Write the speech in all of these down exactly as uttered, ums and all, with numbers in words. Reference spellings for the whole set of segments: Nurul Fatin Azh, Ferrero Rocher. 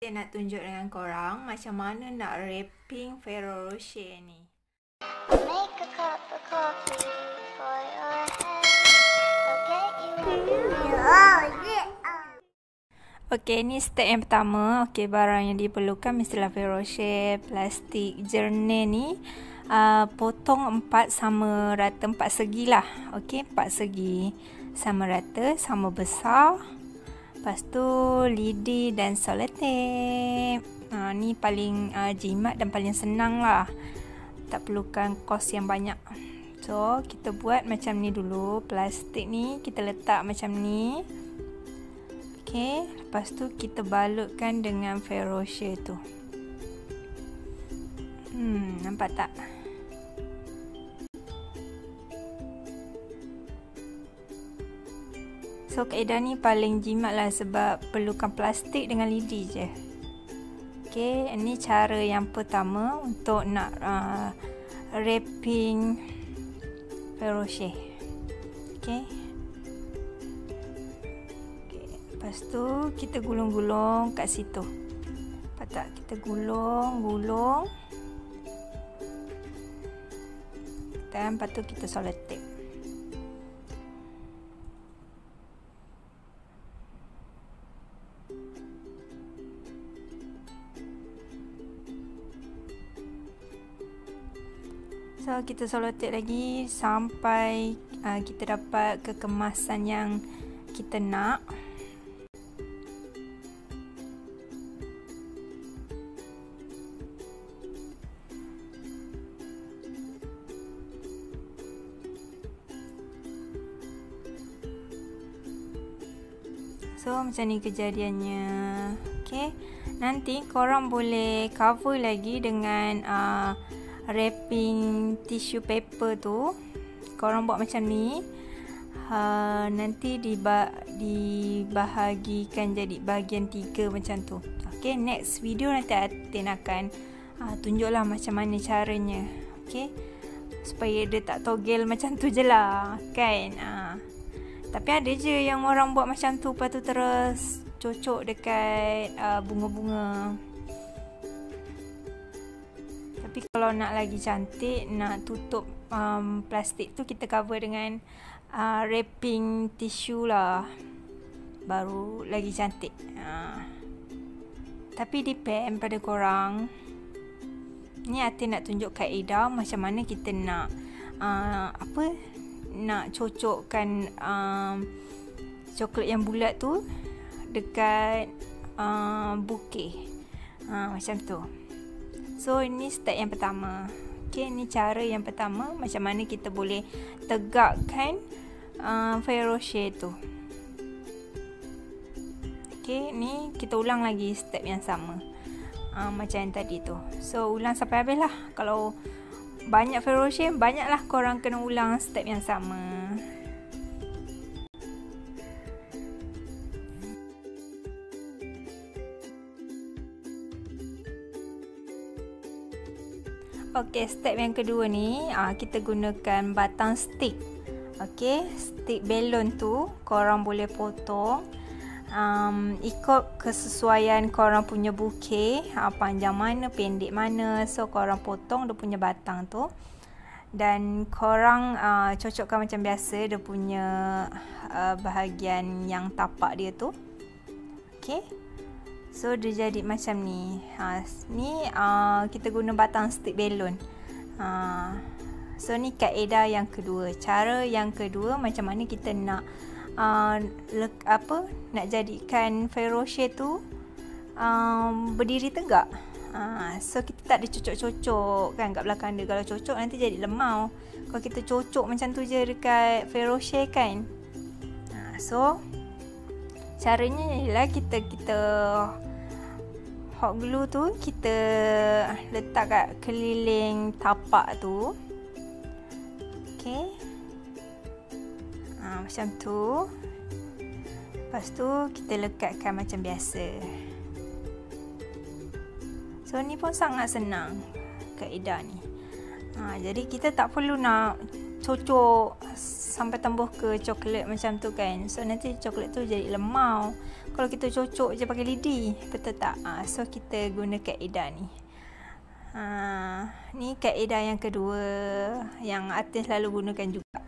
Saya nak tunjuk dengan korang macam mana nak wrapping Ferrero Rocher ni. Make a cup of coffee for your head. I'll get you a... Okey, ni step yang pertama. Okey, barang yang diperlukan mestilah Ferrero Rocher, plastik, jernih ni. Uh, potong empat sama rata, empat segi lah. Okey, empat segi sama rata, sama besar. Lepas tu lidi dan selotip. Ha, ni paling uh, jimat dan paling senang lah. Tak perlukan kos yang banyak. So kita buat macam ni dulu. Plastik ni kita letak macam ni. Okay. Lepas tu kita balutkan dengan Ferrero Rocher tu. Hmm, nampak tak? So kaedah ni paling jimat lah sebab perlukan plastik dengan lidi je. Okay, ini cara yang pertama untuk nak uh, wrapping Ferrero Rocher. Okay. Okay, lepas tu kita gulung-gulung kat situ. Nampak tak? Kita gulung-gulung. Dan lepas tu kita selotip. So kita selotip lagi sampai uh, kita dapat kekemasan yang kita nak. So macam ni kejadiannya. Okay, nanti korang boleh cover lagi dengan uh, wrapping tissue paper tu. Korang buat macam ni, ha, nanti dibahagikan jadi bahagian tiga macam tu. Okay, next video nanti Atin akan ha, tunjuklah macam mana caranya. Okay, supaya dia tak togel macam tu je lah, kan? Ha. Tapi ada je yang orang buat macam tu, lepas tu terus cocok dekat bunga-bunga. uh, Tapi kalau nak lagi cantik, nak tutup um, plastik tu, kita cover dengan uh, wrapping tisu lah, baru lagi cantik. uh. Tapi depend pada korang. Ni Atin nak tunjuk kaedah macam mana kita nak uh, apa, nak cocokkan um, coklat yang bulat tu dekat uh, bukeh, uh, macam tu. So ini step yang pertama. Okay, ni cara yang pertama macam mana kita boleh tegakkan uh, Ferrero Rocher tu. Okay, ni kita ulang lagi step yang sama, uh, macam yang tadi tu. So ulang sampai habis lah. Kalau banyak Ferrero Rocher, banyak lah korang kena ulang step yang sama. Okey, step yang kedua ni, aa, kita gunakan batang stick. Okey, stick belon tu korang boleh potong um, ikut kesesuaian korang punya bukeh, aa, panjang mana, pendek mana. So korang potong dia punya batang tu dan korang aa, cocokkan macam biasa dia punya aa, bahagian yang tapak dia tu. Okey. So dia jadi macam ni. Ha, ni uh, kita guna batang stick belon. Uh, so ni kaedah yang kedua. Cara yang kedua macam mana kita nak uh, le, apa nak jadikan Ferrero Rocher tu um, berdiri tegak. Uh, so kita tak ada cocok-cocok kan kat belakang dia. Kalau cocok nanti jadi lemau. Kalau kita cocok macam tu je dekat Ferrero Rocher kan. Uh, so caranya ialah kita kita hot glue tu kita letak kat keliling tapak tu. Okey. Ha, macam tu. Lepas tu kita lekatkan macam biasa. So ni pun sangat senang kaedah ni. Ha, jadi kita tak perlu nak cocok sampai tembuh ke coklat macam tu kan. So nanti coklat tu jadi lemau kalau kita cocok je pakai lidi, betul tak? Ha, so kita guna kaedah ni. Ha, ni kaedah yang kedua yang artis selalu gunakan juga.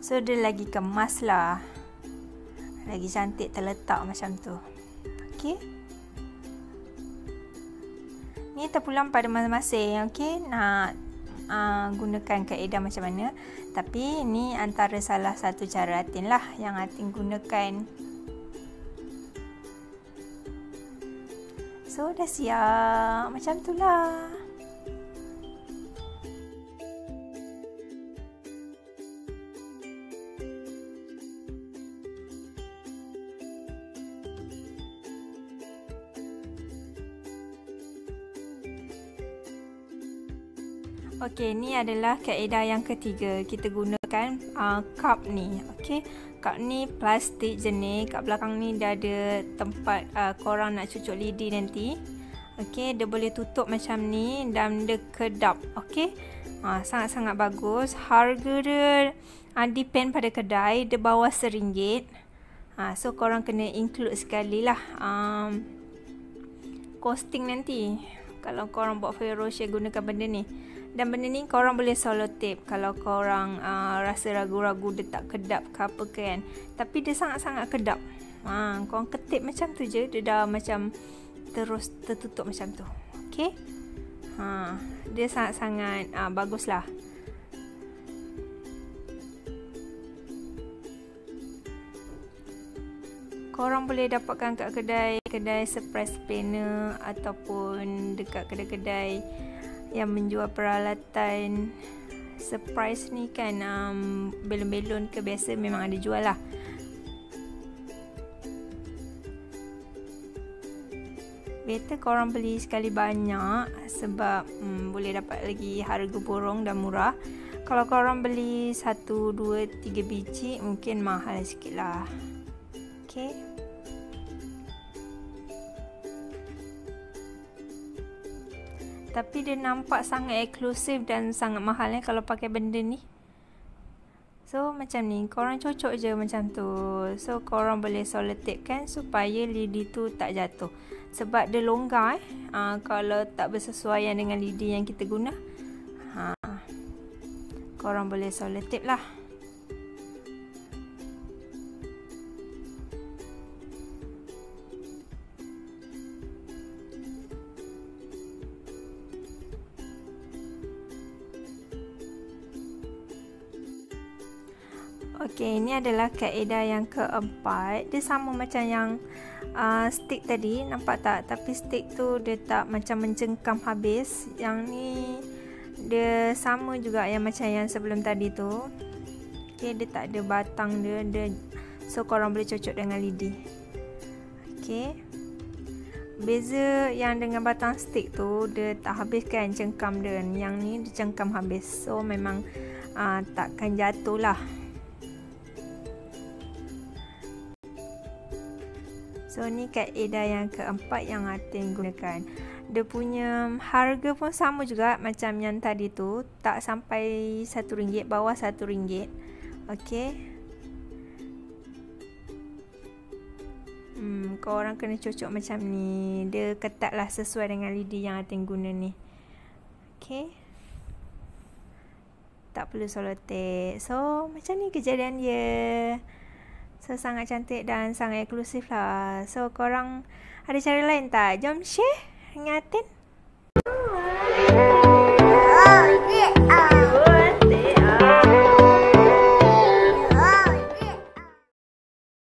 So dia lagi kemas lah, lagi cantik terletak macam tu. Okey. Ni terpulang pada masing-masing. Okey, nak uh, gunakan kaedah macam mana. Tapi ni antara salah satu cara Atin lah yang Atin gunakan. So dah siap. Macam tu lah. Okey, ni adalah kaedah yang ketiga. Kita gunakan uh, cup ni. Okey, cup ni plastik je ni. Kat belakang ni dah ada tempat uh, korang nak cucuk lidi nanti. Okey, dia boleh tutup macam ni dan dia kedap. Okey, uh, sangat-sangat bagus. Harga dia uh, depend pada kedai. Dia bawah seringgit. Uh, so, korang kena include sekali lah um, costing nanti. Kalau korang buat Ferrero Rocher gunakan benda ni. Dan benda ni korang boleh solo tape kalau korang uh, rasa ragu-ragu dia tak kedap ke apa ke kan. Tapi dia sangat-sangat kedap. Ha, korang ketip macam tu je, dia dah macam terus tertutup macam tu. Okay. Ha, dia sangat-sangat uh, bagus lah. Korang boleh dapatkan kat kedai-kedai surprise planner ataupun dekat kedai-kedai yang menjual peralatan surprise ni kan, um, belon-belon ke biasa memang ada jual lah. Better korang beli sekali banyak sebab um, boleh dapat lagi harga borong dan murah. Kalau korang beli satu, dua, tiga biji mungkin mahal sikit lah. Okay. Tapi dia nampak sangat eksklusif dan sangat mahal eh, kalau pakai benda ni. So macam ni, korang cocok je macam tu. So korang boleh solid tape kan supaya lidi tu tak jatuh. Sebab dia longgar eh, ha, kalau tak bersesuaian dengan lidi yang kita guna, ha, korang boleh solid tape lah. Okey, ini adalah kaedah yang keempat. Dia sama macam yang uh, stick tadi, nampak tak? Tapi stick tu dia tak macam mencengkam habis. Yang ni dia sama juga yang macam yang sebelum tadi tu. Okey, dia tak ada batang dia, dia so korang boleh cocok dengan lidi. Okey. Beza yang dengan batang stick tu, dia tak habiskan cengkam dia. Yang ni dia cengkam habis. So memang uh, takkan jatuh lah. So ni kaedah yang keempat yang Atin gunakan. Dia punya harga pun sama juga macam yang tadi tu, tak sampai satu ringgit, bawah satu ringgit. Okey. Hmm, korang kena cocok macam ni. Dia ketat lah sesuai dengan lidi yang Atin guna ni. Okey. Tak perlu solotek. So macam ni kejadian dia. So sangat cantik dan sangat eksklusif lah. So korang ada cara lain tak? Jom share dengan Atin.